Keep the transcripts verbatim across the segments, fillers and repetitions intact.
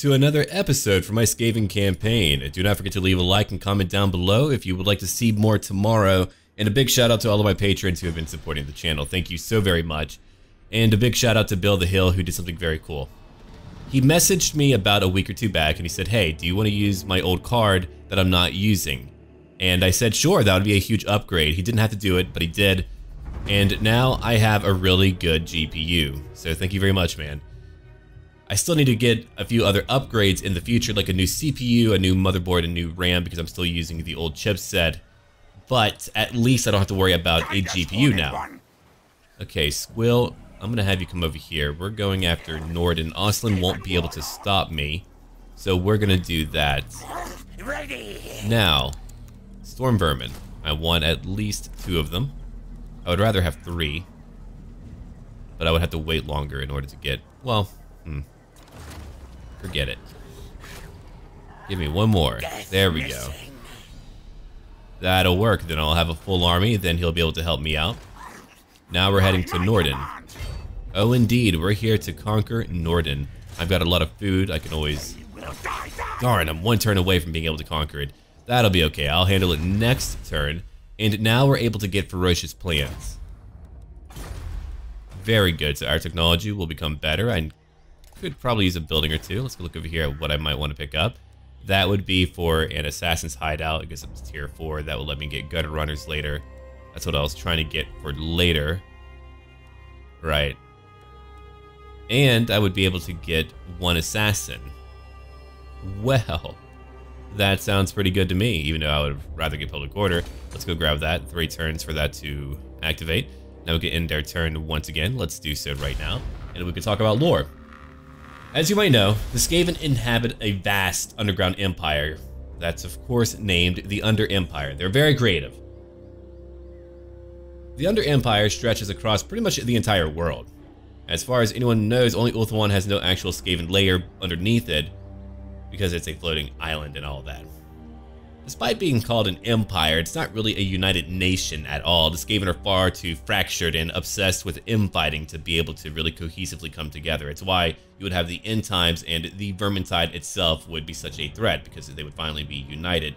to another episode for my Skaven campaign. Do not forget to leave a like and comment down below if you would like to see more tomorrow. And a big shout out to all of my patrons who have been supporting the channel. Thank you so very much. And a big shout out to Bill the Hill, who did something very cool. He messaged me about a week or two back and he said, hey, do you want to use my old card that I'm not using? And I said, sure, that would be a huge upgrade. He didn't have to do it, but he did. And now I have a really good G P U. So thank you very much, man. I still need to get a few other upgrades in the future, like a new C P U, a new motherboard, a new RAM, because I'm still using the old chipset. But at least I don't have to worry about a G P U now. Okay, Squill, I'm going to have you come over here. We're going after Norden. Auslan won't be able to stop me, so we're going to do that. Now, Stormvermin. I want at least two of them. I would rather have three, but I would have to wait longer in order to get, well, hmm. Forget it. Give me one more. There we go. That'll work. Then I'll have a full army. Then he'll be able to help me out. Now we're heading to Norden. Oh, indeed. We're here to conquer Norden. I've got a lot of food. I can always... Darn, I'm one turn away from being able to conquer it. That'll be okay. I'll handle it next turn. And now we're able to get ferocious plants. Very good. So our technology will become better. I could probably use a building or two. Let's go look over here at what I might want to pick up. That would be for an assassin's hideout. I guess it's tier four. That will let me get gutter runners later. That's what I was trying to get for later. Right. And I would be able to get one assassin. Well, that sounds pretty good to me, even though I would rather get public order. Let's go grab that. Three turns for that to activate. Now we can end our turn once again. Let's do so right now. And we can talk about lore. As you might know, the Skaven inhabit a vast underground empire that's of course named the Under Empire. They're very creative. The Under Empire stretches across pretty much the entire world. As far as anyone knows, only Ulthuan has no actual Skaven layer underneath it because it's a floating island and all that. Despite being called an empire, it's not really a united nation at all. The Skaven are far too fractured and obsessed with infighting to be able to really cohesively come together. It's why you would have the End Times, and the Vermintide itself would be such a threat because they would finally be united,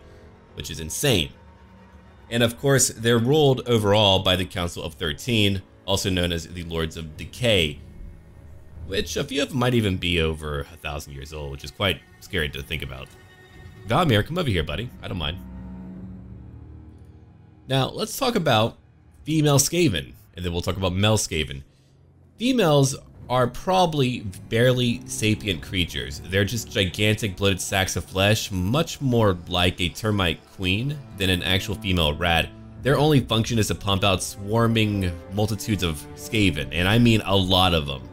which is insane. And of course, they're ruled overall by the Council of Thirteen, also known as the Lords of Decay, which a few of them might even be over a thousand years old, which is quite scary to think about. Valmir, come over here, buddy. I don't mind. Now, let's talk about female Skaven, and then we'll talk about male Skaven. Females are probably barely sapient creatures. They're just gigantic bloated sacks of flesh, much more like a termite queen than an actual female rat. Their only function is to pump out swarming multitudes of Skaven, and I mean a lot of them.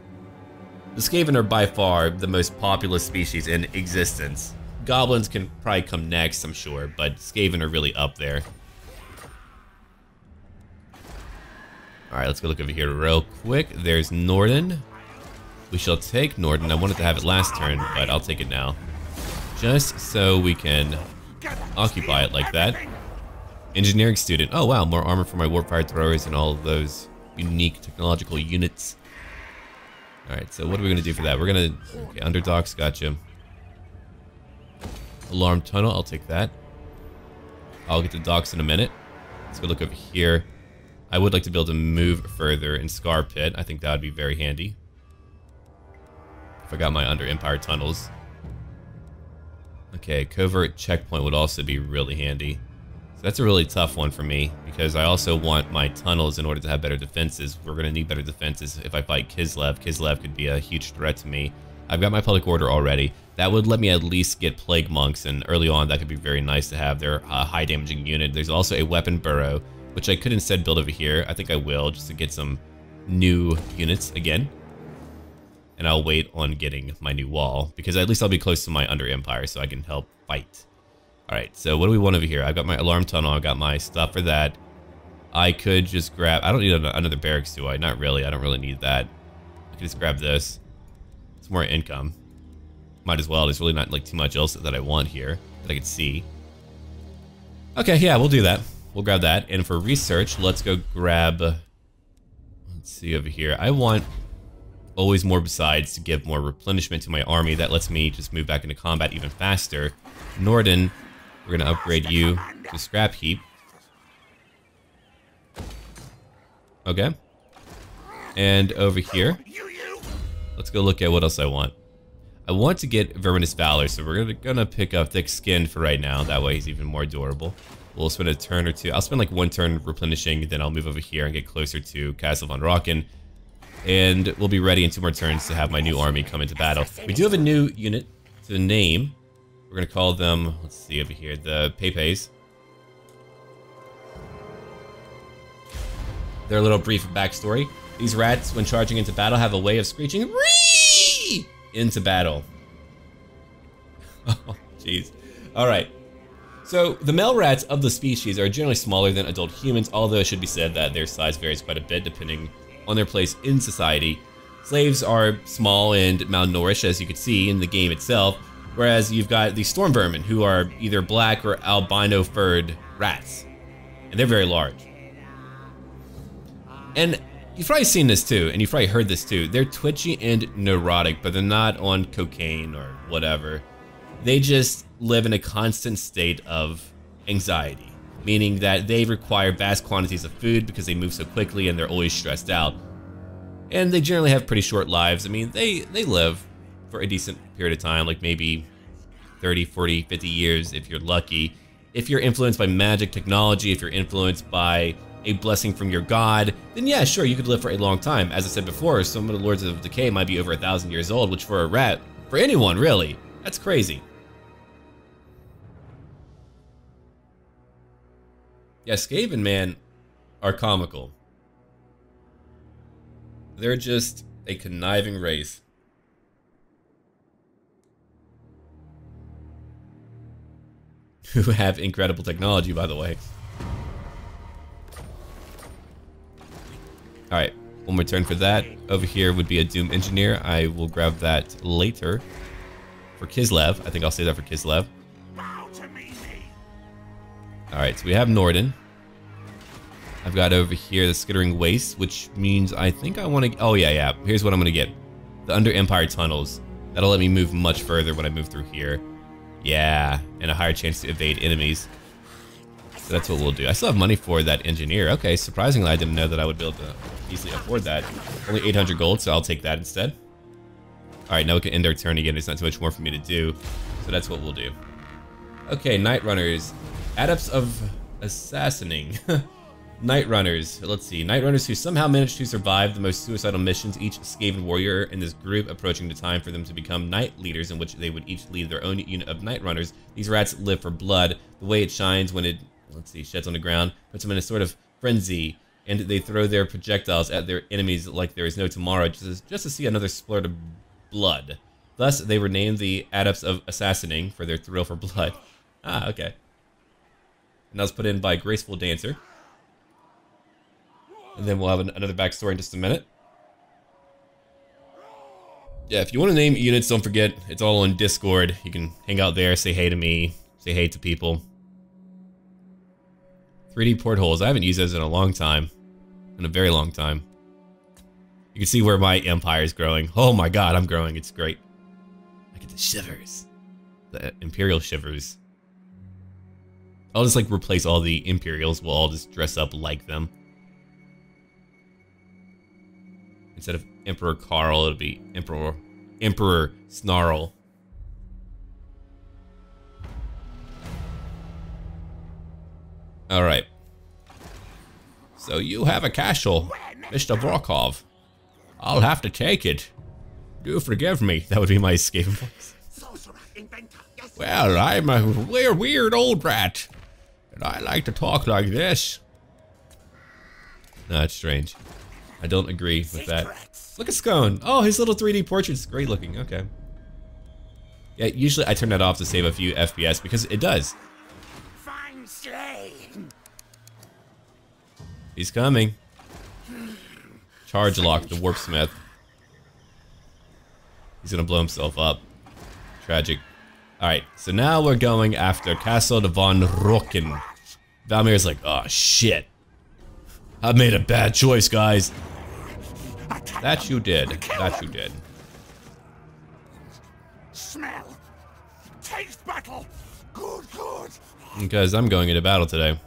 The Skaven are by far the most populous species in existence. Goblins can probably come next, I'm sure, but Skaven are really up there. Alright, let's go look over here real quick. There's Norden. We shall take Norden. I wanted to have it last turn, but I'll take it now. Just so we can occupy it like that. Engineering student. Oh wow, more armor for my warfire throwers and all of those unique technological units. Alright, so what are we going to do for that? We're going to... Okay, underdogs, gotcha. Alarm tunnel, I'll take that. I'll get the docks in a minute. Let's go look over here. I would like to be able to move further in Scar Pit. I think that would be very handy. If I got my Under Empire tunnels. Okay, covert checkpoint would also be really handy. So that's a really tough one for me because I also want my tunnels in order to have better defenses. We're gonna need better defenses if I fight Kislev. Kislev could be a huge threat to me. I've got my public order already. That would let me at least get plague monks, and early on that could be very nice to have. They're a high damaging unit. There's also a weapon burrow, which I could instead build over here. I think I will, just to get some new units again. And I'll wait on getting my new wall, because at least I'll be close to my Under Empire, so I can help fight. Alright, so what do we want over here? I've got my alarm tunnel, I've got my stuff for that. I could just grab... I don't need another barracks, do I? Not really, I don't really need that. I could just grab this. It's more income. Might as well. There's really not like too much else that I want here that I could see. Okay, yeah, we'll do that. We'll grab that. And for research, let's go grab... Let's see over here. I want always more besides to give more replenishment to my army. That lets me just move back into combat even faster. Norden, we're going to upgrade you to Scrap Heap. Okay. And over here, let's go look at what else I want. I want to get Verminous Valor, so we're gonna, gonna pick up Thick Skin for right now. That way he's even more durable. We'll spend a turn or two. I'll spend like one turn replenishing, then I'll move over here and get closer to Castle von Rackow. And we'll be ready in two more turns to have my new army come into battle. We do have a new unit to name. We're gonna call them, let's see over here, the Pepe's. Their little brief backstory. These rats, when charging into battle, have a way of screeching "Ree!" into battle. Oh, jeez. All right. So, the male rats of the species are generally smaller than adult humans, although it should be said that their size varies quite a bit depending on their place in society. Slaves are small and malnourished, as you can see in the game itself, whereas you've got the Stormvermin, who are either black or albino-furred rats, and they're very large. And you've probably seen this too, and you've probably heard this too. They're twitchy and neurotic, but they're not on cocaine or whatever. They just live in a constant state of anxiety, meaning that they require vast quantities of food because they move so quickly and they're always stressed out. And they generally have pretty short lives. I mean, they, they live for a decent period of time, like maybe thirty, forty, fifty years if you're lucky. If you're influenced by magic technology, if you're influenced by a blessing from your god, then yeah, sure, you could live for a long time. As I said before, some of the Lords of Decay might be over a thousand years old, which for a rat, for anyone really, that's crazy. Yeah, Skaven, man, are comical. They're just a conniving race. Who have incredible technology, by the way. All right, one more turn for that. Over here would be a Doom Engineer. I will grab that later. For Kislev, I think I'll save that for Kislev. All right, so we have Norden. I've got over here the Skittering Waste, which means I think I want to, oh yeah, yeah. Here's what I'm gonna get. The Under Empire Tunnels. That'll let me move much further when I move through here. Yeah, and a higher chance to evade enemies. So that's what we'll do. I still have money for that engineer. Okay, surprisingly, I didn't know that I would be able to easily afford that. Only eight hundred gold, so I'll take that instead. All right, now we can end our turn again. There's not too much more for me to do, so that's what we'll do. Okay, Night Runners. Adepts of assassinating. Night Runners. Let's see. Night Runners who somehow managed to survive the most suicidal missions. Each Skaven warrior in this group approaching the time for them to become Night Leaders, in which they would each lead their own unit of Night Runners. These rats live for blood. The way it shines when it, let's see, sheds on the ground, puts them in a sort of frenzy, and they throw their projectiles at their enemies like there is no tomorrow, just, just to see another splurt of blood. Thus, they were named the Adepts of Assassinating for their thrill for blood. Ah, okay. And that was put in by Graceful Dancer. And then we'll have an, another backstory in just a minute. Yeah, if you want to name units, don't forget, it's all on Discord. You can hang out there, say hey to me, say hey to people. three D portholes. I haven't used those in a long time. In a very long time. You can see where my empire is growing. Oh my god, I'm growing. It's great. I get the shivers. The imperial shivers. I'll just like replace all the imperials. We'll all just dress up like them. Instead of Emperor Carl, it'll be Emperor Emperor Snarl. All right. So you have a castle, Mister Vorkov. I'll have to take it. Do forgive me. That would be my escape voice. Well, I'm a weird, weird old rat, and I like to talk like this. No, that's strange. I don't agree with that. Look at Scone. Oh, his little three D portrait's great looking. Okay. Yeah, usually I turn that off to save a few F P S because it does. He's coming. Charge lock, the warp smith. He's gonna blow himself up. Tragic. Alright, so now we're going after Castle von Rackow. Valmir's like, oh shit. I made a bad choice, guys. That you did. That you did. Smell. Taste battle. Good, good. Because I'm going into battle today.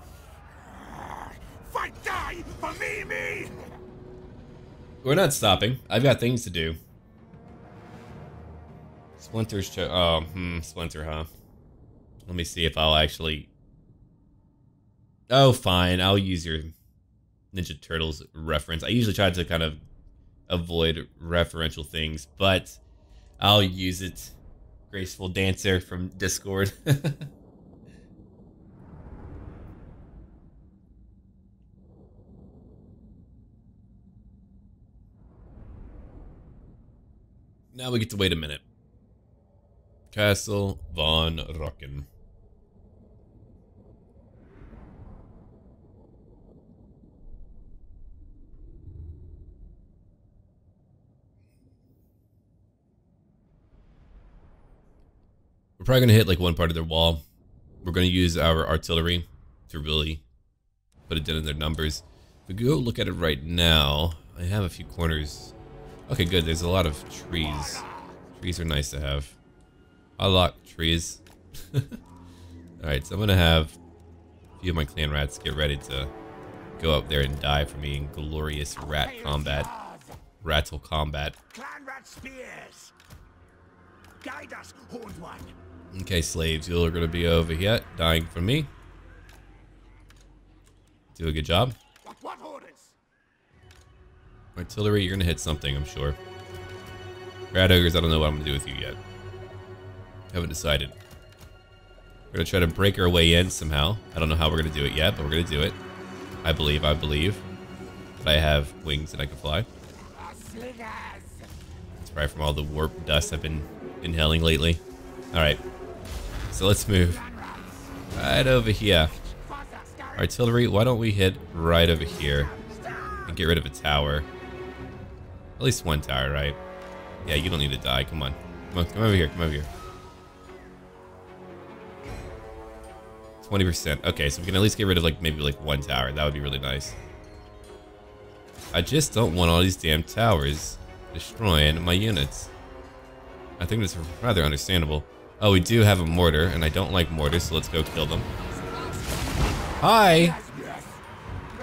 Fight, die for me, me. We're not stopping. I've got things to do. Splinter's cho- oh, hmm, Splinter, huh? Let me see if I'll actually... Oh, fine. I'll use your Ninja Turtles reference. I usually try to kind of avoid referential things, but I'll use it. Graceful Dancer from Discord. Now we get to wait a minute. Castle von Rackow. We're probably going to hit like one part of their wall. We're going to use our artillery to really put a dent in their numbers. If we go look at it right now, I have a few corners. Okay, good. There's a lot of trees. Trees are nice to have. I like trees. Alright, so I'm going to have a few of my clan rats get ready to go up there and die for me in glorious rat combat. Rattle combat. Clan rat spears. Guide us, horned one. Okay, slaves, you're going to be over here, dying for me. Do a good job. What, what orders? Artillery, you're going to hit something, I'm sure. Rat ogres, I don't know what I'm going to do with you yet. Haven't decided. We're going to try to break our way in somehow. I don't know how we're going to do it yet, but we're going to do it. I believe, I believe. But I have wings and I can fly. It's probably from all the warp dust I've been inhaling lately. Alright. So let's move. Right over here. Artillery, why don't we hit right over here and get rid of a tower. At least one tower, right? Yeah, you don't need to die. Come on. Come on, come over here. Come over here. twenty percent. Okay, so we can at least get rid of like maybe like one tower. That would be really nice. I just don't want all these damn towers destroying my units. I think that's rather understandable. Oh, we do have a mortar, and I don't like mortars, so let's go kill them. Hi!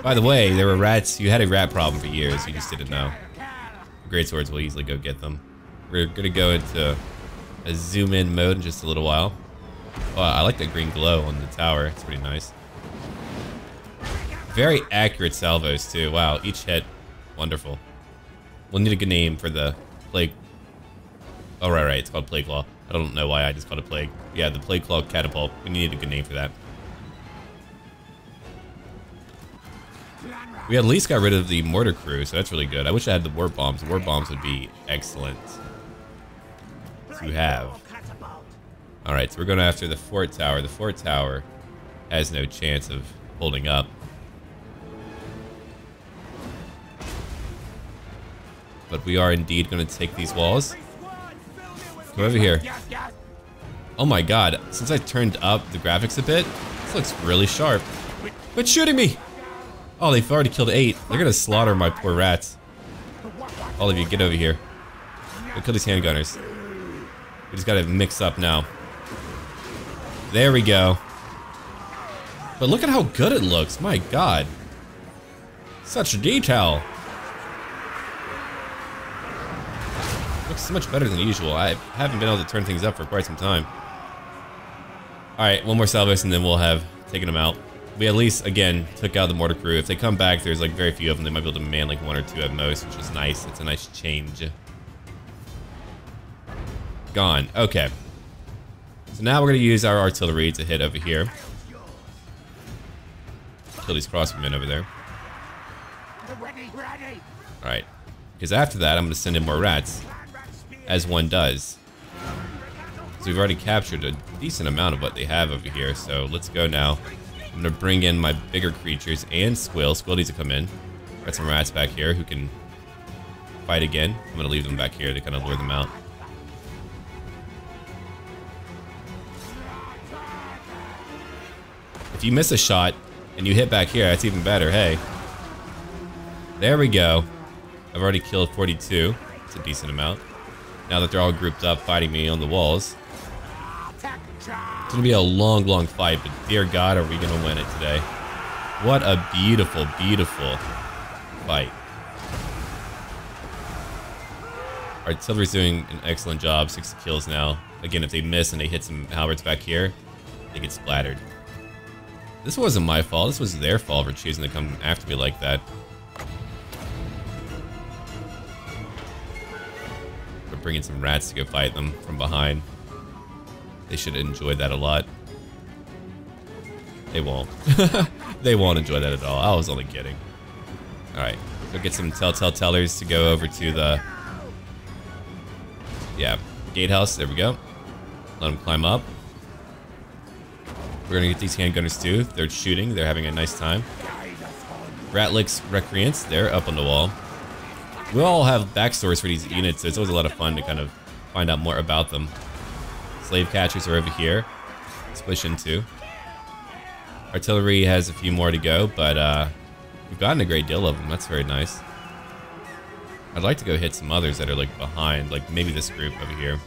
By the way, there were rats. You had a rat problem for years. You just didn't know. Great swords will easily go get them. We're going to go into a zoom-in mode in just a little while. Oh, I like that green glow on the tower. It's pretty nice. Very accurate salvos, too. Wow, each hit. Wonderful. We'll need a good name for the plague. Oh, right, right, it's called Plague Claw. I don't know why I just called it Plague. Yeah, the Plague Claw Catapult. We need a good name for that. We at least got rid of the mortar crew, so that's really good. I wish I had the warp bombs. The warp bombs would be excellent to have. Alright, so we're going after the fort tower. The fort tower has no chance of holding up. But we are indeed going to take these walls. Come over here. Oh my god, since I turned up the graphics a bit, this looks really sharp. Quit shooting me! Oh, they've already killed eight. They're gonna slaughter my poor rats. All of you, get over here. Go kill these handgunners. We just gotta mix up now. There we go. But look at how good it looks, my god. Such detail. Looks so much better than usual. I haven't been able to turn things up for quite some time. Alright, one more salvos and then we'll have taken them out. We at least, again, took out the mortar crew. If they come back, there's like very few of them. They might be able to man like one or two at most, which is nice. It's a nice change. Gone. Okay. So now we're going to use our artillery to hit over here. Kill these crossbowmen over there. Alright. Because after that, I'm going to send in more rats. As one does. So we've already captured a decent amount of what they have over here, so let's go now. I'm going to bring in my bigger creatures and Squill. Squill needs to come in. Got some rats back here who can fight again. I'm going to leave them back here to kind of lure them out. If you miss a shot and you hit back here, that's even better. Hey. There we go. I've already killed forty-two. It's a decent amount. Now that they're all grouped up fighting me on the walls. It's gonna be a long, long fight, but dear God, are we gonna win it today? What a beautiful, beautiful fight. Artillery's doing an excellent job, sixty kills now. Again, if they miss and they hit some halberds back here, they get splattered. This wasn't my fault, this was their fault for choosing to come after me like that. They're bringing some rats to go fight them from behind. They should enjoy that a lot. They won't. They won't enjoy that at all. I was only kidding. Alright, go get some telltale tellers to go over to the... Yeah, gatehouse, there we go. Let them climb up. We're gonna get these handgunners too. They're shooting, they're having a nice time. Ratlick's Recreants, they're up on the wall. We all have backstories for these units, so it's always a lot of fun to kind of find out more about them. Slave catchers are over here. Splish in two. Artillery has a few more to go, but uh, we've gotten a great deal of them. That's very nice. I'd like to go hit some others that are like behind, like maybe this group over here.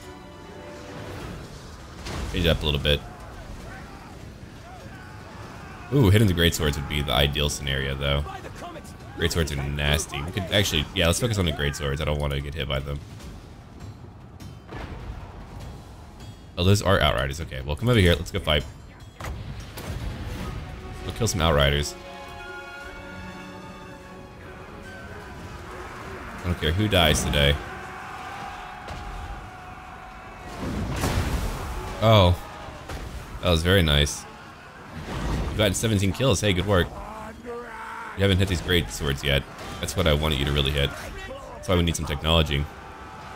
Change it up a little bit. Ooh, hitting the greatswords would be the ideal scenario though. Greatswords are nasty. We could actually, yeah, let's focus on the greatswords. I don't want to get hit by them. Oh, those are outriders. Okay, well, come over here. Let's go fight. We'll kill some outriders. I don't care who dies today. Oh. That was very nice. You've gotten seventeen kills. Hey, good work. You haven't hit these great swords yet. That's what I wanted you to really hit. That's why we need some technology.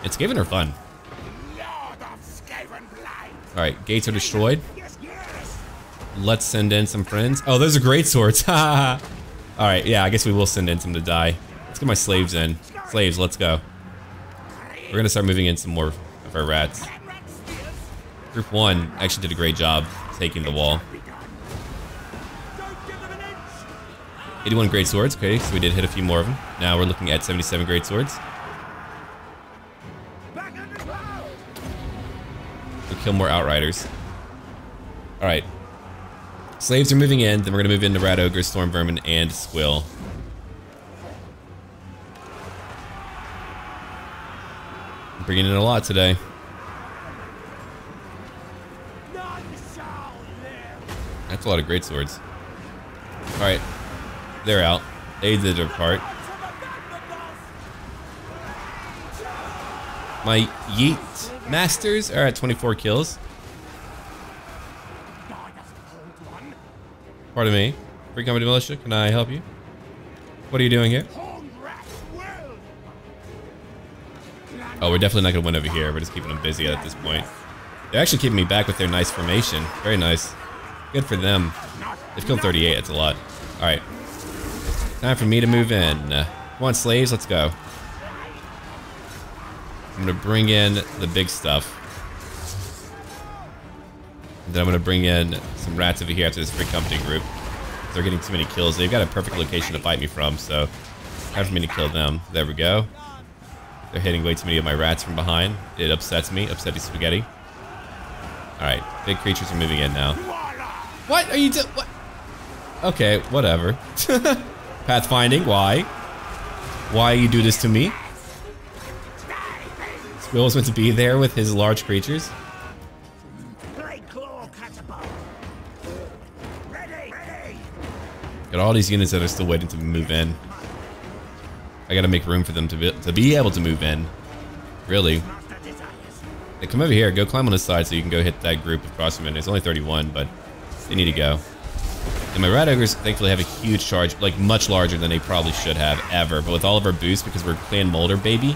And Skaven are fun. Alright, gates are destroyed. Let's send in some friends. Oh, those are great swords. Alright, yeah, I guess we will send in some to die. Let's get my slaves in. Slaves, let's go. We're gonna start moving in some more of our rats. Group one actually did a great job taking the wall. eighty-one great swords, okay, so we did hit a few more of them. Now we're looking at seventy-seven great swords. We'll kill more outriders. Alright. Slaves are moving in, then we're gonna move into Rat Ogre, Stormvermin, and Squill. Bringing in a lot today. That's a lot of great swords. All right, they're out. They did their part. My yeet masters are at twenty-four kills. Pardon me. Free company militia, can I help you? What are you doing here? Oh, we're definitely not going to win over here. We're just keeping them busy at this point. They're actually keeping me back with their nice formation. Very nice. Good for them. They've killed thirty-eight. That's a lot. All right. Time for me to move in. Come on, slaves. Let's go. I'm going to bring in the big stuff. And then I'm going to bring in some rats over here after this free company group. They're getting too many kills. They've got a perfect location to fight me from, so time for me to kill them. There we go. They're hitting way too many of my rats from behind. It upsets me. Upsetty spaghetti. Alright, big creatures are moving in now. What are you doing? What? Okay, whatever. Pathfinding, why? Why you do this to me? Squill was meant to be there with his large creatures. Got all these units that are still waiting to move in. I gotta make room for them to be, to be able to move in. Really. They come over here, go climb on the side so you can go hit that group of crossmen. There's only thirty-one, but they need to go. And my Rat Ogres thankfully have a huge charge, like much larger than they probably should have ever. But with all of our boosts, because we're Clan Moulder, baby,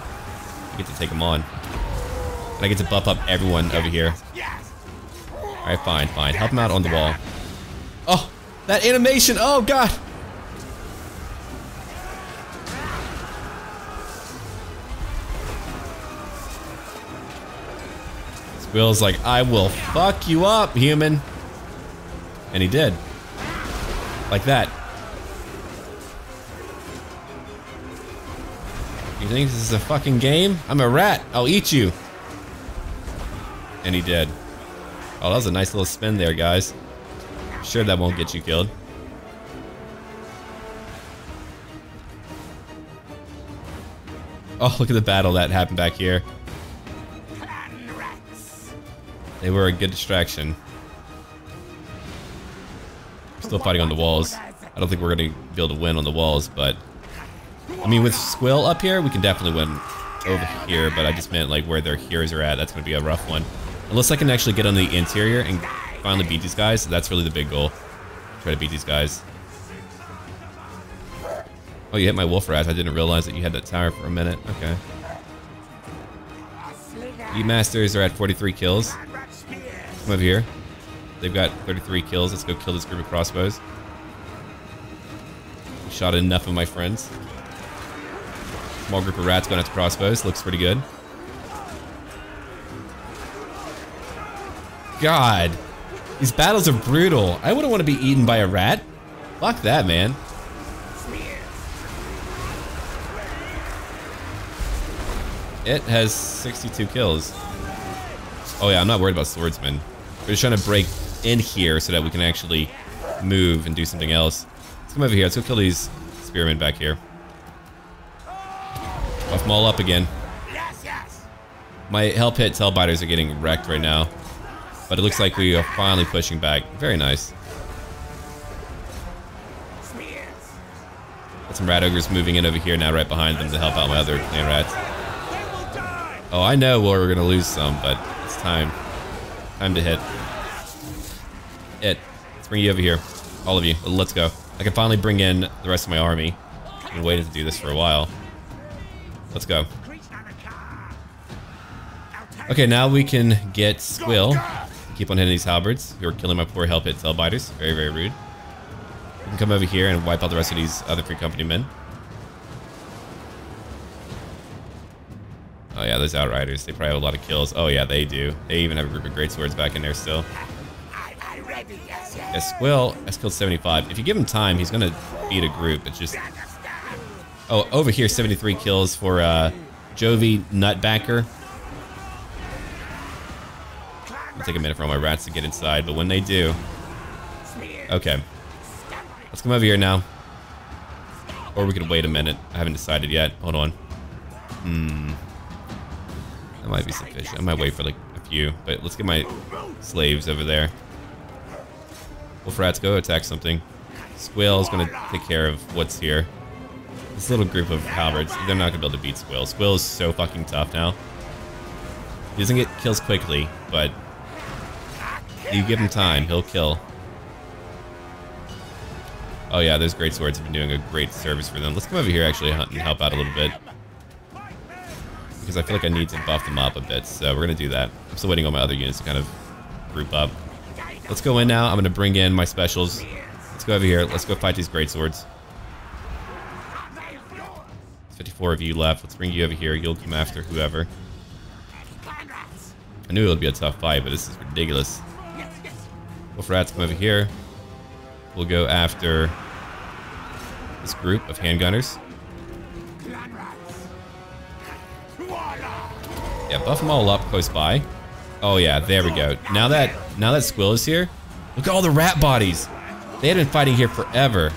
we get to take them on. And I get to buff up everyone over here. Alright, fine, fine. Help them out on the wall. Oh, that animation! Oh, God! Will's like, I will fuck you up, human. And he did. Like that. You can thinks this is a fucking game? I'm a rat, I'll eat you. And he did. Oh, that was a nice little spin there, guys. I'm sure that won't get you killed. Oh, look at the battle that happened back here. They were a good distraction. Still fighting on the walls. I don't think we're gonna be able to win on the walls, but I mean, with Squill up here, we can definitely win over here, but I just meant like where their heroes are at. That's gonna be a rough one. Unless I can actually get on the interior and finally beat these guys, so that's really the big goal. Try to beat these guys. Oh, you hit my wolf rat. I didn't realize that you had that tower for a minute. Okay. You masters are at forty-three kills. Come over here. They've got thirty-three kills. Let's go kill this group of crossbows. Shot enough of my friends. Small group of rats going after crossbows. Looks pretty good. God, these battles are brutal. I wouldn't want to be eaten by a rat. Fuck that, man. It has sixty-two kills. Oh yeah, I'm not worried about swordsmen. We're just trying to break in here so that we can actually move and do something else. Let's come over here. Let's go kill these spearmen back here. Buff them all up again. Yes, yes. My help hit tailbiters are getting wrecked right now, but it looks like we are finally pushing back. Very nice. Got some rat ogres moving in over here now, right behind them to help out my other clan rats. Oh, I know we're gonna lose some, but it's time. Time to hit it. Let's bring you over here, all of you. Let's go. I can finally bring in the rest of my army. I've been waiting to do this for a while. Let's go. Okay, now we can get Squill. Keep on hitting these halberds. You're killing my poor hell pit tailbiters. Very, very rude. You can come over here and wipe out the rest of these other three company men. Oh yeah, those outriders. They probably have a lot of kills. Oh yeah, they do. They even have a group of greatswords back in there still. Yeah, Squill has killed seventy-five. If you give him time, he's gonna beat a group. It's just... Oh, over here, seventy-three kills for uh, Jovi Nutbacker. It'll take a minute for all my rats to get inside, but when they do... Okay. Let's come over here now. Or we could wait a minute. I haven't decided yet. Hold on. Hmm. That might be sufficient. I might wait for like a few, but let's get my slaves over there. Wolf rats, go attack something. Squill's gonna take care of what's here. This little group of halberds, they're not gonna be able to beat Squill. Squill is so fucking tough now. He doesn't get kills quickly, but you give him time, he'll kill. Oh yeah, those great swords have been doing a great service for them. Let's come over here actually and help out a little bit, because I feel like I need to buff them up a bit, so we're gonna do that. I'm still waiting on my other units to kind of group up. Let's go in now. I'm gonna bring in my specials. Let's go over here. Let's go fight these greatswords. fifty-four of you left. Let's bring you over here. You'll come after whoever. I knew it would be a tough fight, but this is ridiculous. Wolf rats, come over here. We'll go after this group of handgunners. Yeah, buff them all up close by. Oh yeah, there we go. Now that now that Squill is here, look at all the rat bodies. They had been fighting here forever.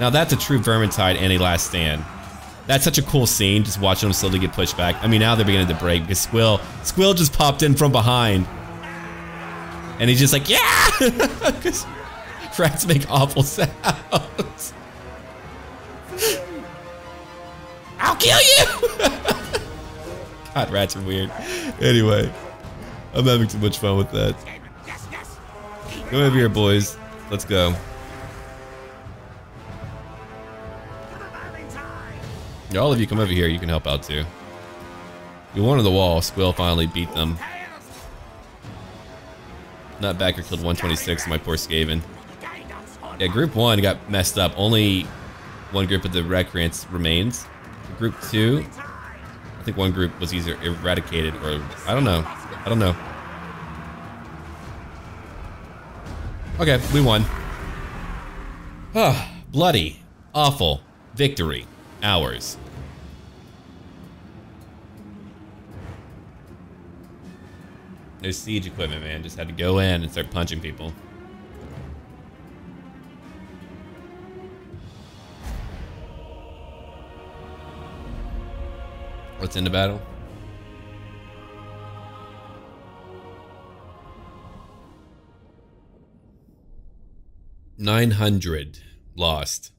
Now that's a true Vermintide and a last stand. That's such a cool scene, just watching them slowly get pushed back. I mean, now they're beginning to break because Squill Squill just popped in from behind, and he's just like, yeah, because rats make awful sounds. I'll kill you. God, rats are weird. Anyway, I'm having too much fun with that. Go over here, boys. Let's go. Yeah, all of you come over here. You can help out too. You wanted the wall. Squill finally beat them. Nutbacker killed one twenty-six of my poor Skaven. Yeah, group one got messed up. Only one group of the recreants remains. Group two... I think one group was either eradicated or I don't know. I don't know. Okay, we won. Ah, bloody, awful victory. Ours. No siege equipment, man. Just had to go in and start punching people. Let's end the battle. nine hundred lost.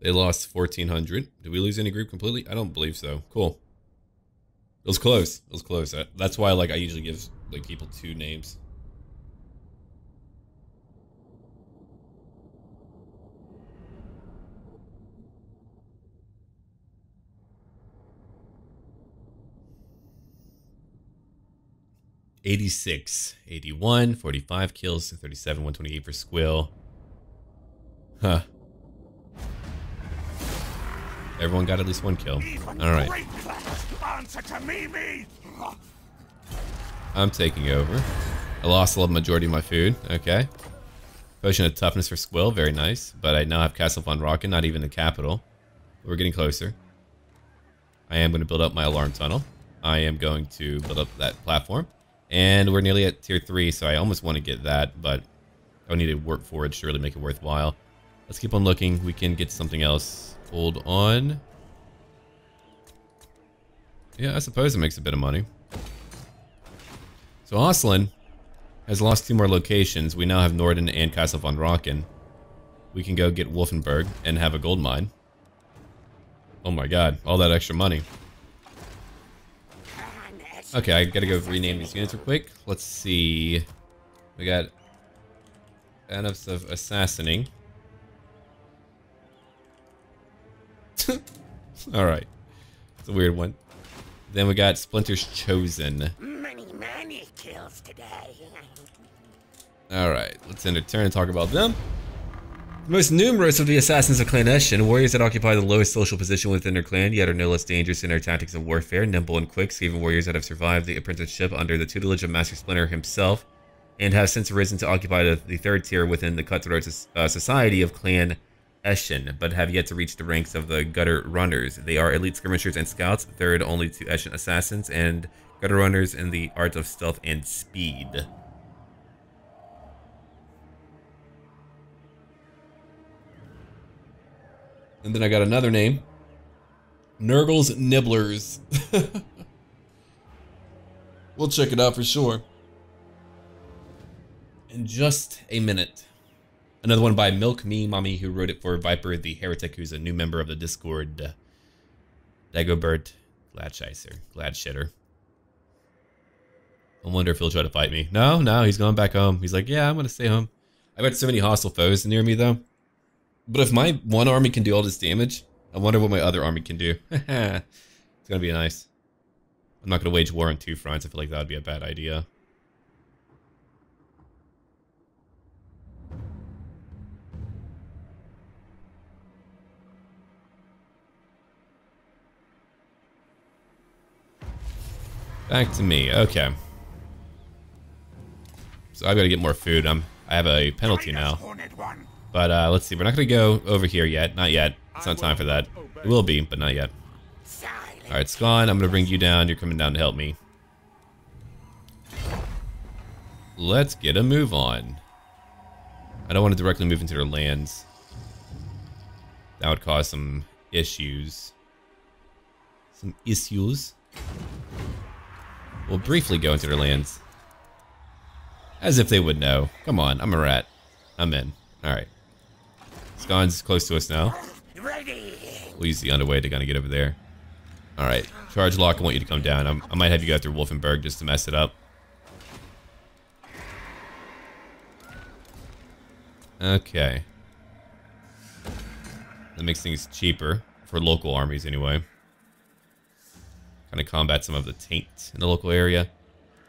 They lost fourteen hundred. Did we lose any group completely? I don't believe so. Cool. It was close. It was close. That's why, like, I usually give like people two names. eighty-six, eighty-one, forty-five kills, thirty-seven, one twenty-eight for Squill. Huh. Everyone got at least one kill. Alright. I'm taking over. I lost a majority of my food. Okay. Potion of toughness for Squill. Very nice. But I now have Castle von Rackow, not even the capital. We're getting closer. I am going to build up my alarm tunnel. I am going to build up that platform. And we're nearly at tier three, so I almost want to get that, but I need to work forage to really make it worthwhile. Let's keep on looking. We can get something else. Hold on. Yeah, I suppose it makes a bit of money. So Auslan has lost two more locations. We now have Norden and Castle von Rackow. We can go get Wolfenburg and have a gold mine. Oh my god, all that extra money. Okay, I gotta go rename these units real quick. Let's see. We got Adepts of Assassinating. Alright. It's a weird one. Then we got Splinters Chosen. Many, many kills today. Alright, let's end a turn and talk about them. The most numerous of the assassins of Clan Eshin, warriors that occupy the lowest social position within their clan, yet are no less dangerous in their tactics of warfare, nimble and quick, Skaven warriors that have survived the apprenticeship under the tutelage of Master Splinter himself, and have since risen to occupy the, the third tier within the cutthroat uh, society of Clan Eshin, but have yet to reach the ranks of the gutter runners. They are elite skirmishers and scouts, third only to Eshin assassins and gutter runners in the art of stealth and speed. And then I got another name. Nurgle's Nibblers. We'll check it out for sure. In just a minute. Another one by Milk Me Mommy, who wrote it for Viper the Heretic, who's a new member of the Discord. Dagobert Gladshiser. Gladshitter. I wonder if he'll try to fight me. No, no, he's going back home. He's like, yeah, I'm going to stay home. I've had so many hostile foes near me, though. But if my one army can do all this damage, I wonder what my other army can do. It's going to be nice. I'm not going to wage war on two fronts. I feel like that would be a bad idea. Back to me. Okay. So I've got to get more food. I'm, I have a penalty now. But uh, let's see, we're not going to go over here yet. Not yet. It's not time for that. It will be, but not yet. Alright, Scone, I'm going to bring you down. You're coming down to help me. Let's get a move on. I don't want to directly move into their lands. That would cause some issues. Some issues. We'll briefly go into their lands. As if they would know. Come on, I'm a rat. I'm in. Alright. Scone's close to us now. We'll use the underway to kind of get over there. Alright. Charge lock, I want you to come down. I'm, I might have you go through Wolfenburg just to mess it up. Okay. That makes things cheaper. For local armies, anyway. Kind of combat some of the taint in the local area.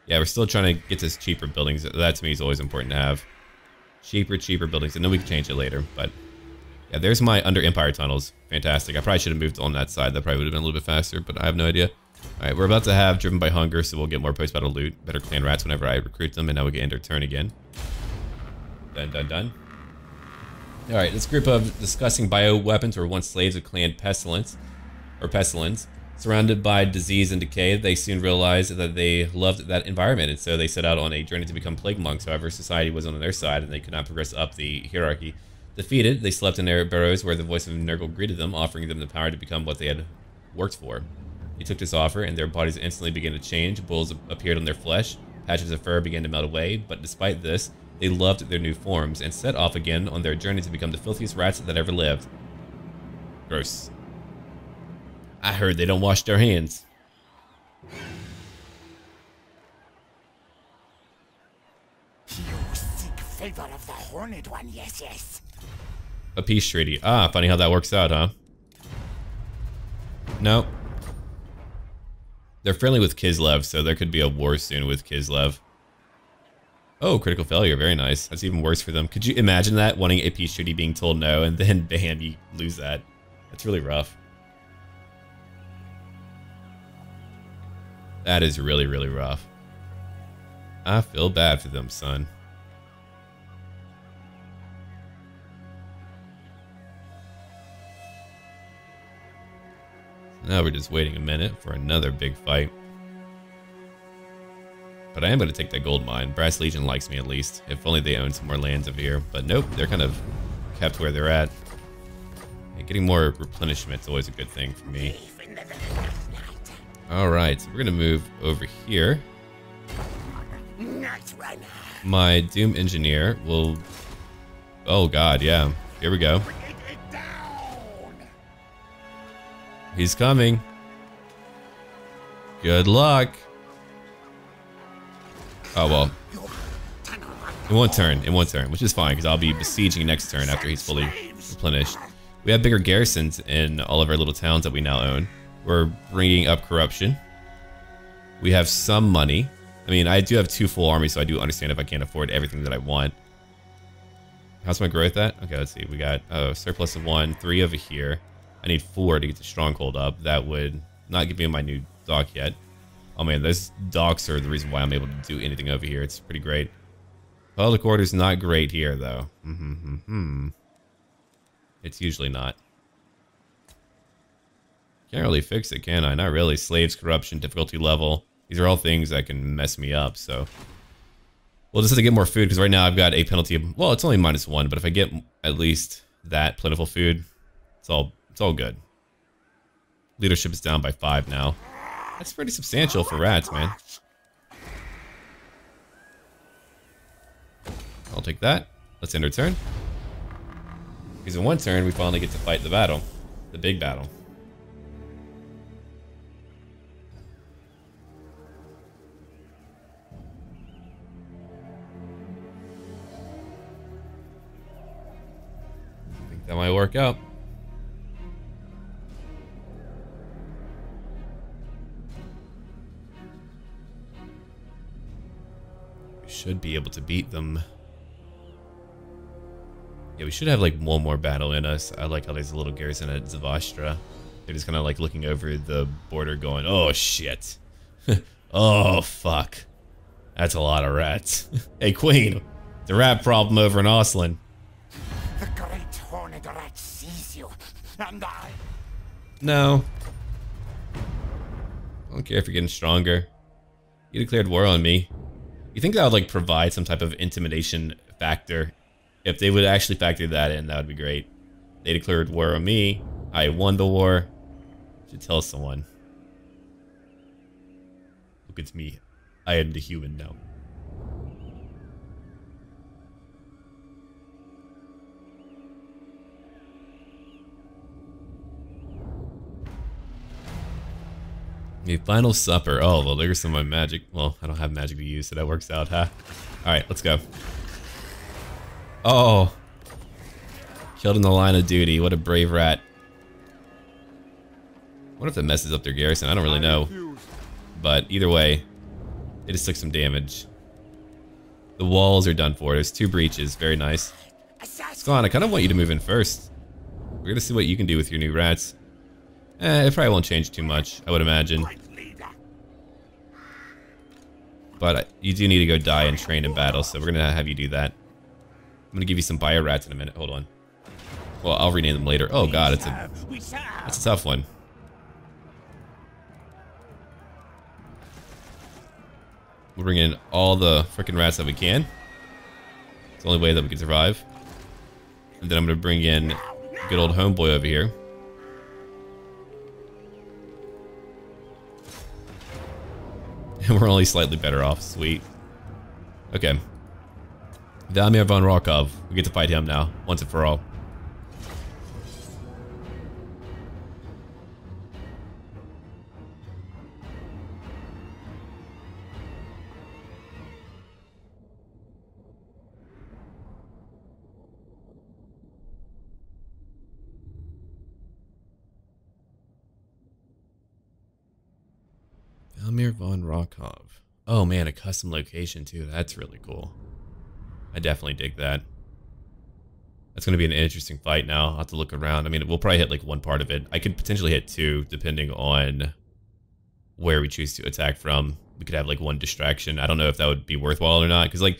Yeah, we're still trying to get this cheaper buildings. That, to me, is always important to have. Cheaper, cheaper buildings. I know we can change it later, but... Yeah, there's my Under Empire tunnels. Fantastic. I probably should have moved on that side. That probably would have been a little bit faster, but I have no idea. Alright, we're about to have Driven by Hunger, so we'll get more post-battle loot. Better clan rats whenever I recruit them, and now we can end our turn again. Done, done, done. Alright, this group of discussing bioweapons were once slaves of Clan Pestilence, or Pestilence. Surrounded by disease and decay, they soon realized that they loved that environment, and so they set out on a journey to become plague monks. However, society was on their side, and they could not progress up the hierarchy. Defeated, they slept in their burrows, where the voice of Nurgle greeted them, offering them the power to become what they had worked for. They took this offer, and their bodies instantly began to change. Boils appeared on their flesh, patches of fur began to melt away, but despite this, they loved their new forms, and set off again on their journey to become the filthiest rats that ever lived. Gross. I heard they don't wash their hands. You seek favor of the Horned One, yes, yes. A peace treaty. Ah, funny how that works out, huh? No. They're friendly with Kislev, so there could be a war soon with Kislev. Oh, critical failure. Very nice. That's even worse for them. Could you imagine that? Wanting a peace treaty, being told no, and then bam, you lose that. That's really rough. That is really, really rough. I feel bad for them, son. Now we're just waiting a minute for another big fight. But I am going to take that gold mine. Brass Legion likes me, at least. If only they owned some more lands over here. But nope, they're kind of kept where they're at. Hey, getting more replenishment is always a good thing for me. Alright, so we're going to move over here. My Doom Engineer will... Oh god, yeah. Here we go. He's coming. Good luck. Oh well. In one turn, in one turn, which is fine because I'll be besieging next turn after he's fully replenished. We have bigger garrisons in all of our little towns that we now own. We're bringing up corruption. We have some money. I mean, I do have two full armies, so I do understand if I can't afford everything that I want. How's my growth at? Okay, let's see. We got oh, surplus of one, three over here. I need four to get the stronghold up. That would not give me my new dock yet. Oh man, those docks are the reason why I'm able to do anything over here. It's pretty great. Public order's not great here, though. Mm-hmm, mm-hmm. It's usually not. Can't really fix it, can I? Not really. Slaves, corruption, difficulty level. These are all things that can mess me up, so... We'll just have to get more food, because right now I've got a penalty of... Well, it's only minus one, but if I get at least that plentiful food, it's all... It's all good. Leadership is down by five now. That's pretty substantial for rats, man. I'll take that. Let's end our turn. Because in one turn, we finally get to fight the battle. The big battle. I think that might work out. Should be able to beat them. Yeah, we should have like one more battle in us. I like how there's a little garrison at Zavastra. They're just kind of like looking over the border going, oh shit. Oh fuck. That's a lot of rats. Hey Queen, the rat problem over in Auslan. The great horned rat sees you and I... No. I don't care if you're getting stronger. You declared war on me. You think that would like provide some type of intimidation factor? If they would actually factor that in, that would be great. They declared war on me. I won the war. Should tell someone. Look, it's me. I am the human now. A final supper. Oh, well, there's some of my magic. Well, I don't have magic to use, so that works out, huh? Alright, let's go. Oh. Killed in the line of duty. What a brave rat. What if that messes up their garrison? I don't really know. But either way, it just took some damage. The walls are done for. There's two breaches. Very nice. Scone, I kind of want you to move in first. We're going to see what you can do with your new rats. Eh, it probably won't change too much, I would imagine. But you do need to go die and train in battle, so we're going to have you do that. I'm going to give you some bio rats in a minute. Hold on. Well, I'll rename them later. Oh god, it's a, that's a tough one. We'll bring in all the freaking rats that we can. It's the only way that we can survive. And then I'm gonna bring in good old homeboy over here. And we're only slightly better off. Sweet. Okay. Valmir von Raukov. We get to fight him now, once and for all. Valmir von Raukov. Oh man, a custom location too. That's really cool. I definitely dig that. That's going to be an interesting fight now. I'll have to look around. I mean, we'll probably hit like one part of it. I could potentially hit two depending on where we choose to attack from. We could have like one distraction. I don't know if that would be worthwhile or not. Because like,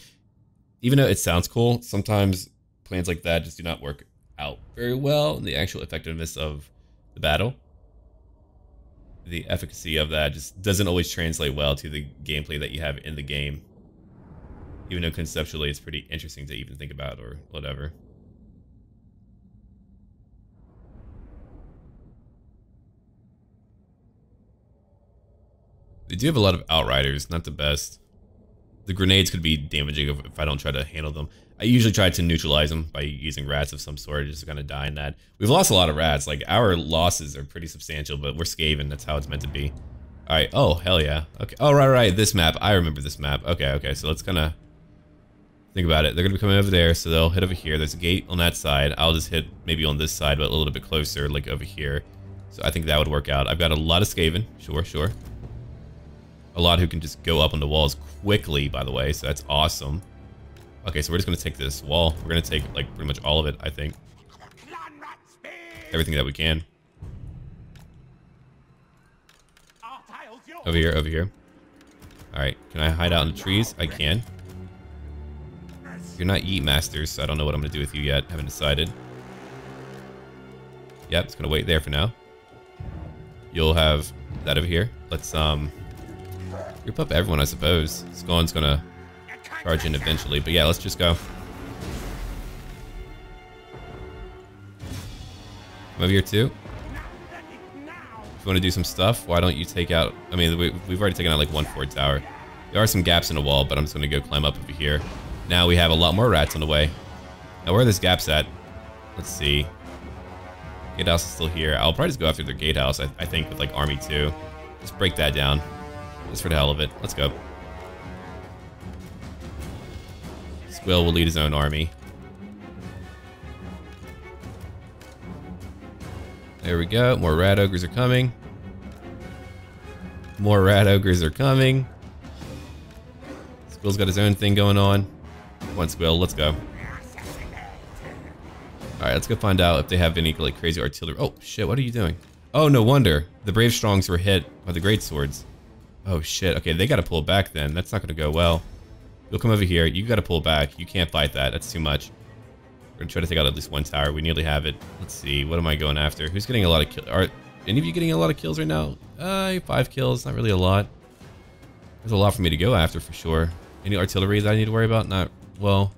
even though it sounds cool, sometimes plans like that just do not work out very well in the actual effectiveness of the battle. The efficacy of that just doesn't always translate well to the gameplay that you have in the game. Even though conceptually it's pretty interesting to even think about or whatever. They do have a lot of outriders, not the best. The grenades could be damaging if I don't try to handle them. I usually try to neutralize them by using rats of some sort, just kind of dying that. We've lost a lot of rats. Like, our losses are pretty substantial, but we're Skaven. That's how it's meant to be. All right. Oh, hell yeah. Okay. Oh, right, right. This map. I remember this map. Okay, okay. So let's kind of think about it. They're going to be coming over there, so they'll hit over here. There's a gate on that side. I'll just hit maybe on this side, but a little bit closer, like over here. So I think that would work out. I've got a lot of Skaven. Sure, sure. A lot who can just go up on the walls quickly, by the way, so that's awesome. Okay, so we're just going to take this wall. We're going to take, like, pretty much all of it, I think. Everything that we can. Over here, over here. Alright, can I hide out in the trees? I can. You're not yeet masters, so I don't know what I'm going to do with you yet. Haven't decided. Yep, it's going to wait there for now. You'll have that over here. Let's, um... group up everyone, I suppose. Scone's going to charge in eventually, but yeah, let's just go. Come over here too. If you want to do some stuff, why don't you take out... I mean, we, we've already taken out like one fort tower. There are some gaps in the wall, but I'm just going to go climb up over here. Now we have a lot more rats on the way. Now where are these gaps at? Let's see. Gatehouse is still here. I'll probably just go after their gatehouse, I, I think, with like army two. Just break that down. Just for the hell of it. Let's go. Squill will lead his own army. There we go. More rat ogres are coming. More rat ogres are coming. Squill's got his own thing going on. Come on, Squill. Let's go. Alright, let's go find out if they have any like crazy artillery. Oh, shit. What are you doing? Oh, no wonder. The brave strongs were hit by the great swords. Oh, shit. Okay, they got to pull back then. That's not going to go well. You'll come over here. You got to pull back. You can't fight that. That's too much. We're going to try to take out at least one tower. We nearly have it. Let's see. What am I going after? Who's getting a lot of kills? Are any of you getting a lot of kills right now? Uh, five kills. Not really a lot. There's a lot for me to go after for sure. Any artillery that I need to worry about? Not... Well...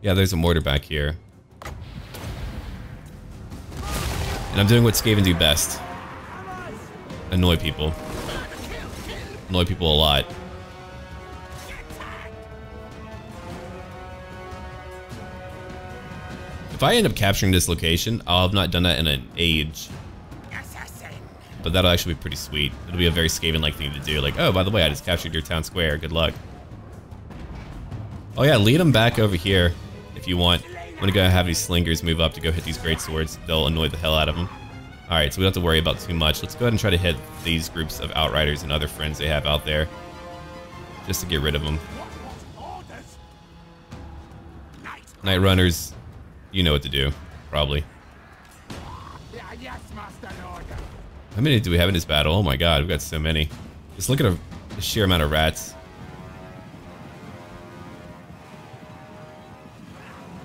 Yeah, there's a mortar back here. And I'm doing what Skaven do best. Annoy people. Annoy people a lot. If I end up capturing this location, I'll have not done that in an age. But that'll actually be pretty sweet. It'll be a very Skaven-like thing to do. Like, oh, by the way, I just captured your town square. Good luck. Oh yeah, lead them back over here if you want. I'm going to go have these slingers move up to go hit these greatswords. They'll annoy the hell out of them. Alright, so we don't have to worry about too much. Let's go ahead and try to hit these groups of outriders and other friends they have out there. Just to get rid of them. Night runners, you know what to do, probably. How many do we have in this battle? Oh my god, we've got so many. Just look at a, the sheer amount of rats.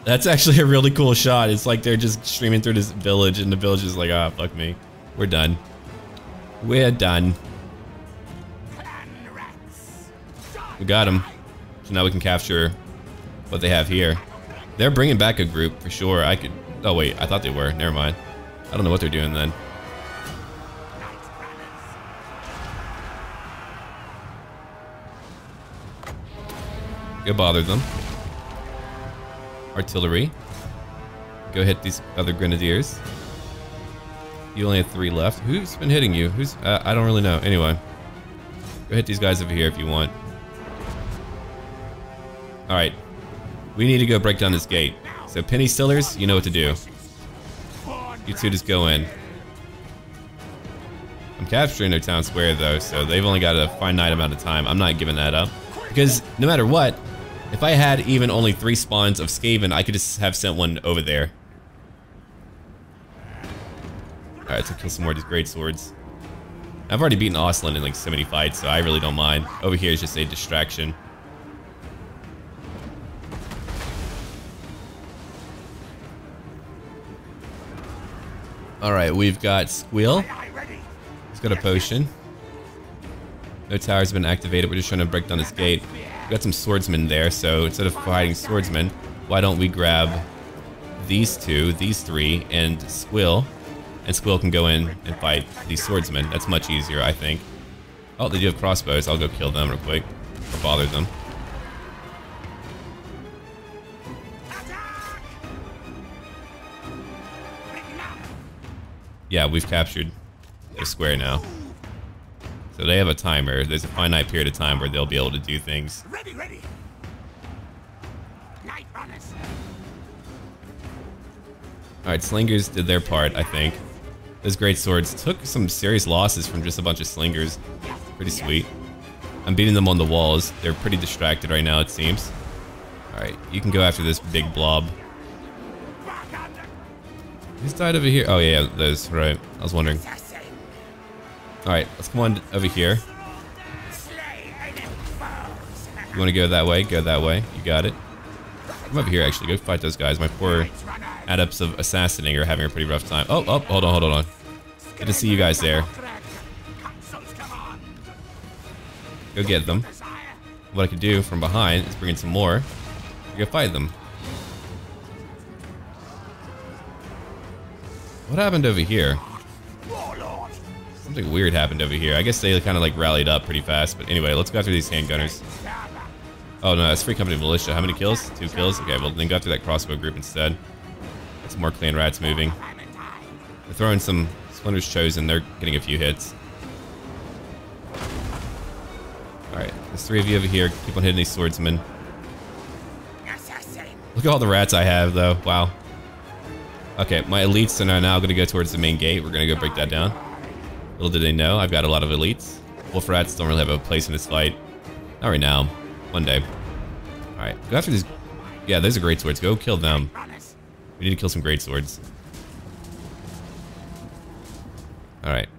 That's actually a really cool shot. It's like they're just streaming through this village and the village is like, ah, oh, fuck me. We're done. We're done. We got him. So now we can capture what they have here. They're bringing back a group for sure. I could. Oh wait, I thought they were. Never mind. I don't know what they're doing then. Go bother them. Artillery. Go hit these other grenadiers. You only have three left. Who's been hitting you? Who's? Uh, I don't really know. Anyway, go hit these guys over here if you want. All right, we need to go break down this gate. So penny stillers, you know what to do. You two just go in. I'm capturing their town square though, so they've only got a finite amount of time. I'm not giving that up because no matter what, if I had even only three spawns of Skaven, I could just have sent one over there. Alright, so kill some more of these great swords. I've already beaten Auslan in like seventy fights, so I really don't mind. Over here is just a distraction. Alright, we've got Squill. He's got a potion. No tower's been activated, we're just trying to break down this gate. We've got some swordsmen there, so instead of fighting swordsmen, why don't we grab these two, these three, and Squill. And Squill can go in and fight these swordsmen. That's much easier, I think. Oh, they do have crossbows. I'll go kill them real quick. Or bother them. Yeah, we've captured their square now. So they have a timer. There's a finite period of time where they'll be able to do things. Ready, ready. Night runners. Alright, slingers did their part, I think. Those great swords took some serious losses from just a bunch of slingers. Pretty sweet. I'm beating them on the walls. They're pretty distracted right now, it seems. Alright, you can go after this big blob. Who's died over here? Oh yeah, those, right. I was wondering. Alright, let's come on over here. You want to go that way? Go that way. You got it. Come over here, actually. Go fight those guys. My poor adepts of assassinating are having a pretty rough time. Oh, oh, hold on, hold on. Good to see you guys there. Go get them. What I could do from behind is bring in some more. Go fight them. What happened over here? Something weird happened over here. I guess they kind of like rallied up pretty fast, but anyway, let's go after these handgunners. Oh no, that's free company militia. How many kills? Two kills? Okay, well then go after that crossbow group instead. Some more clan rats moving. We're throwing some Splinters Chosen. They're getting a few hits. Alright, there's three of you over here. Keep on hitting these swordsmen. Look at all the rats I have though. Wow. Okay, my elites are now going to go towards the main gate. We're going to go break that down. Little did they know, I've got a lot of elites. Wolf rats don't really have a place in this fight. Not right now. One day. Alright, go after these. Yeah, those are great swords. Go kill them. We need to kill some great swords. Alright.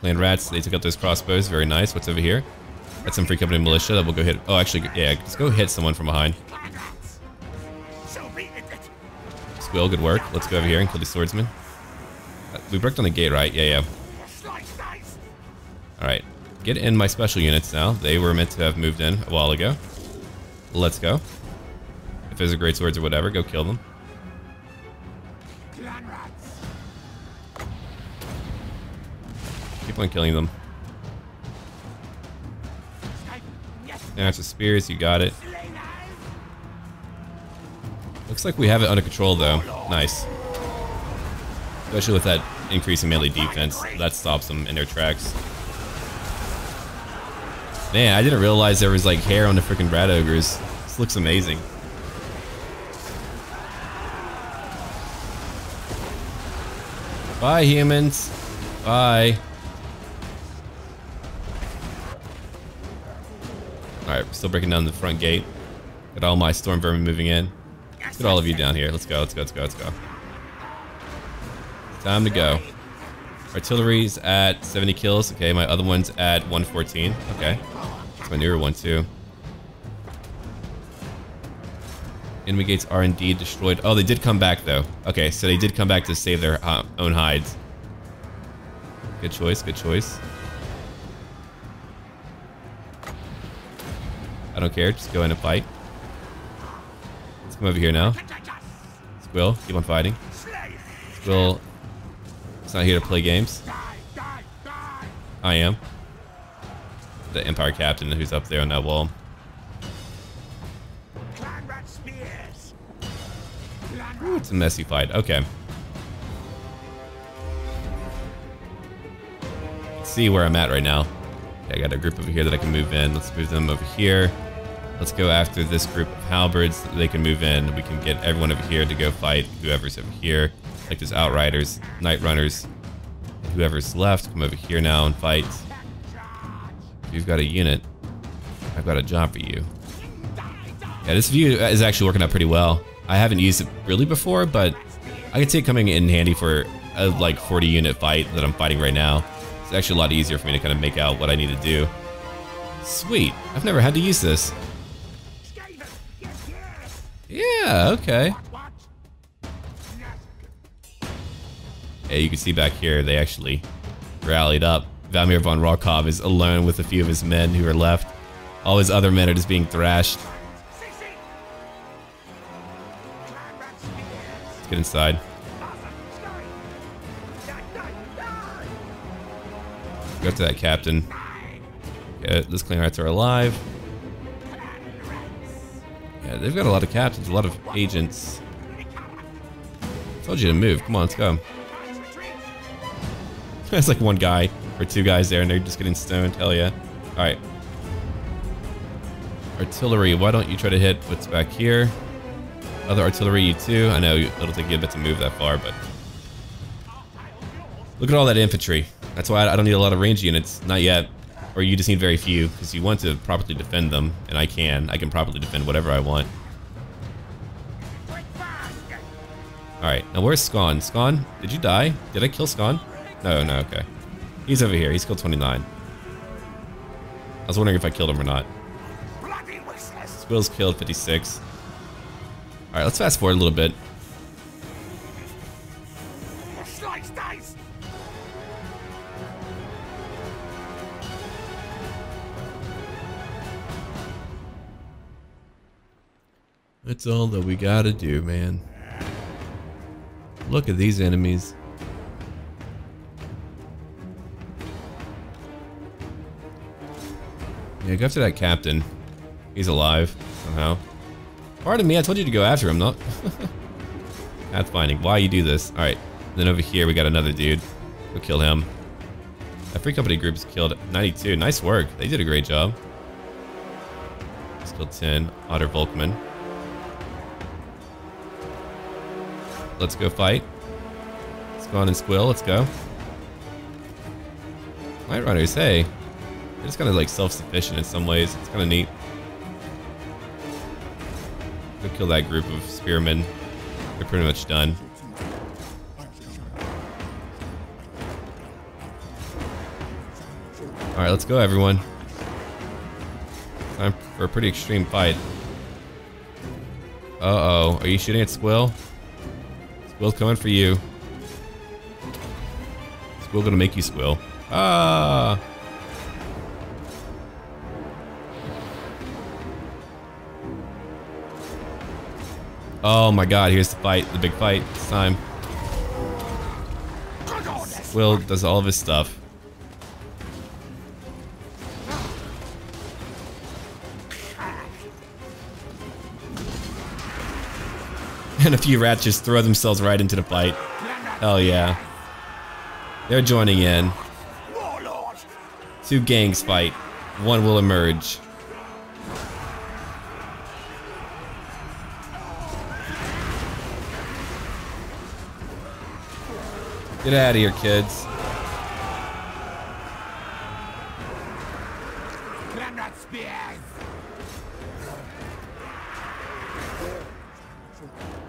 Clan rats, they took out those crossbows. Very nice. What's over here? That's some free company militia that we'll go hit. Oh, actually, yeah, just go hit someone from behind. Squill, good work. Let's go over here and kill the swordsman. We broke down the gate, right? Yeah, yeah. Alright. Get in my special units now. They were meant to have moved in a while ago. Let's go. If there's a great swords or whatever, go kill them. Keep on killing them. That's the spears, you got it. Looks like we have it under control though. Nice. Especially with that increase in melee defense. That stops them in their tracks. Man, I didn't realize there was like hair on the freaking rat ogres. This looks amazing. Bye, humans. Bye. Alright, we're still breaking down the front gate. Got all my Stormvermin moving in. Let's get all of you down here. Let's go, let's go, let's go, let's go. Time to go. Artillery's at seventy kills. Okay, my other one's at one fourteen. Okay. That's my newer one, too. Enemy gates are indeed destroyed. Oh, they did come back, though. Okay, so they did come back to save their uh, own hides. Good choice, good choice. I don't care. Just go in and fight. Let's come over here now. Squill, keep on fighting. Squill, it's not here to play games. I am. The Empire Captain who's up there on that wall. Ooh, it's a messy fight. Okay. Let's see where I'm at right now. Okay, I got a group over here that I can move in. Let's move them over here. Let's go after this group of halberds. They can move in. We can get everyone over here to go fight whoever's over here. Like there's Outriders, Night Runners. Whoever's left, come over here now and fight. You've got a unit. I've got a job for you. Yeah, this view is actually working out pretty well. I haven't used it really before, but I could see it coming in handy for a like forty unit fight that I'm fighting right now. It's actually a lot easier for me to kind of make out what I need to do. Sweet, I've never had to use this. Yeah, okay. Yeah, you can see back here, they actually rallied up. Valmir von Raukov is alone with a few of his men who are left. All his other men are just being thrashed. Let's get inside. Go after that captain. Yeah, those clan rats are alive. Yeah, they've got a lot of captains, a lot of agents. I told you to move. Come on, let's go. It's like one guy or two guys there and they're just getting stoned. Hell yeah. Alright. Artillery, why don't you try to hit what's back here? Other artillery, you too. I know it'll take you a bit to move that far, but... Look at all that infantry. That's why I don't need a lot of range units. Not yet. Or you just need very few, because you want to properly defend them. And I can. I can properly defend whatever I want. Alright, now where's Scone? Scone, did you die? Did I kill Scone? No, no, okay. He's over here. He's killed twenty-nine. I was wondering if I killed him or not. Squill's killed fifty-six. Alright, let's fast forward a little bit. That's all that we gotta do, man. Look at these enemies. Yeah, go after that captain. He's alive, somehow. Pardon me, I told you to go after him, not... That's finding. Why you do this? Alright, then over here we got another dude. We'll kill him. That free company group's killed ninety-two. Nice work. They did a great job. Let's kill ten. Otter Volkman. Let's go fight. Let's go on and Squill. Let's go. Night Runners, hey. They're just kind of like self-sufficient in some ways. It's kind of neat. Go kill that group of spearmen. They're pretty much done. Alright, let's go everyone. Time for a pretty extreme fight. Uh-oh. Are you shooting at Squill? Squill's coming for you. Squill gonna make you squill. Ah! Oh my god, here's the fight, the big fight, this time. Will does all of his stuff. And a few rats just throw themselves right into the fight. Hell yeah. They're joining in. Two gangs fight. One will emerge. Get out of here, kids.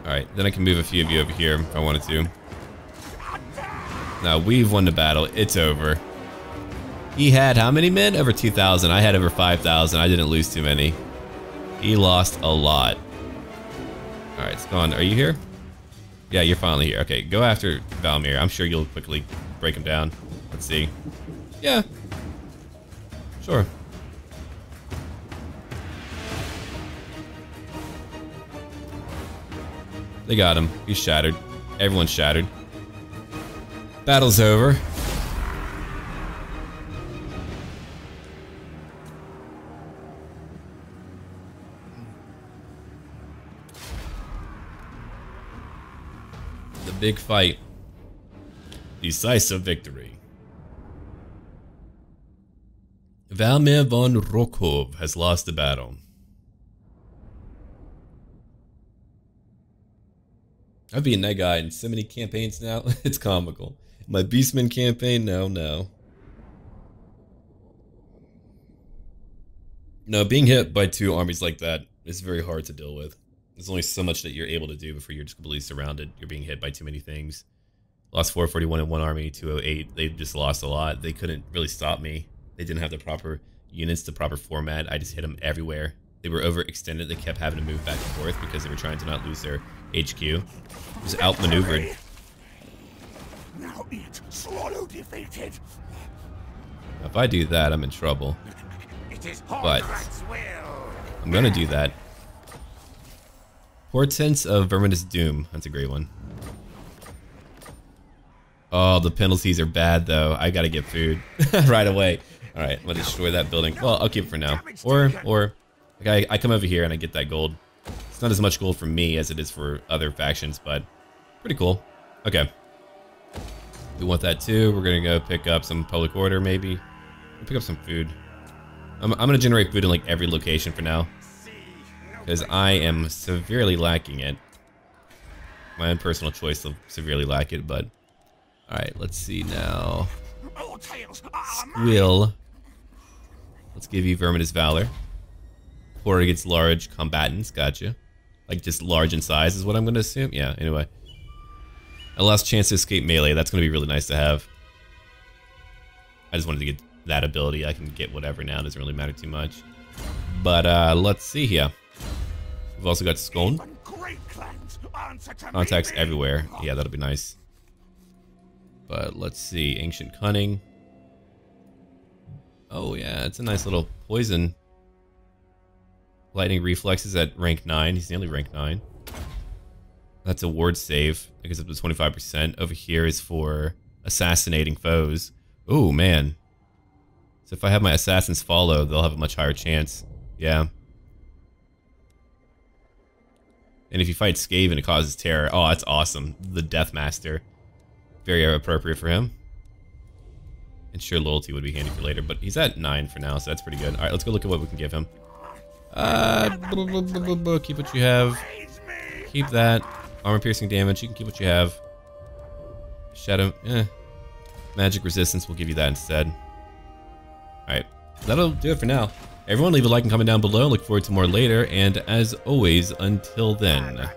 Alright, then I can move a few of you over here if I wanted to. Now, we've won the battle. It's over. He had how many men? Over two thousand. I had over five thousand. I didn't lose too many. He lost a lot. Alright, Scone, are you here? Yeah, you're finally here. Okay, go after Valmir. I'm sure you'll quickly break him down. Let's see. Yeah. Sure. They got him. He's shattered. Everyone's shattered. Battle's over. The big fight. Decisive victory. Valmir von Raukov has lost the battle. I've been that guy in so many campaigns now, it's comical. My Beastman campaign, no, no. No, being hit by two armies like that is very hard to deal with. There's only so much that you're able to do before you're just completely surrounded. You're being hit by too many things. Lost four forty-one in one army, two oh eight. They just lost a lot. They couldn't really stop me. They didn't have the proper units, the proper format. I just hit them everywhere. They were overextended. They kept having to move back and forth because they were trying to not lose their H Q. It was outmaneuvered. Now eat, swallow, defeated. Now, if I do that, I'm in trouble. It is but I'm gonna do that. Portents of Verminous Doom. That's a great one. Oh, the penalties are bad though. I gotta get food right away. All right, I'm gonna destroy that building. Well, I'll keep it for now. Or, or. Like I, I come over here and I get that gold. It's not as much gold for me as it is for other factions, but pretty cool. Okay. We want that too. We're going to go pick up some public order maybe. We'll pick up some food. I'm, I'm going to generate food in like every location for now. Because I am severely lacking it. My own personal choice will severely lack it, but... Alright, let's see now. Squill. Let's give you Verminous Valor. Horror against large combatants, gotcha. Like just large in size is what I'm gonna assume. Yeah, anyway. A last chance to escape melee, that's gonna be really nice to have. I just wanted to get that ability. I can get whatever now, doesn't really matter too much. But uh, let's see here. We've also got Scone. Contacts everywhere, yeah, that'll be nice. But let's see, Ancient Cunning. Oh yeah, it's a nice little poison. Lightning Reflexes at rank nine. He's nearly rank nine. That's a ward save. I guess up to twenty-five percent. Over here is for assassinating foes. Oh, man. So if I have my assassins follow, they'll have a much higher chance. Yeah. And if you fight Skaven, it causes terror. Oh, that's awesome. The Death Master. Very appropriate for him. And sure, loyalty would be handy for later, but he's at nine for now, so that's pretty good. All right, let's go look at what we can give him. Uh, blah, blah, blah, blah, blah. Keep what you have. Keep that. Armor piercing damage. You can keep what you have. Shadow. Eh. Magic resistance. We'll give you that instead. Alright. That'll do it for now. Everyone, leave a like and comment down below. Look forward to more later. And as always, until then.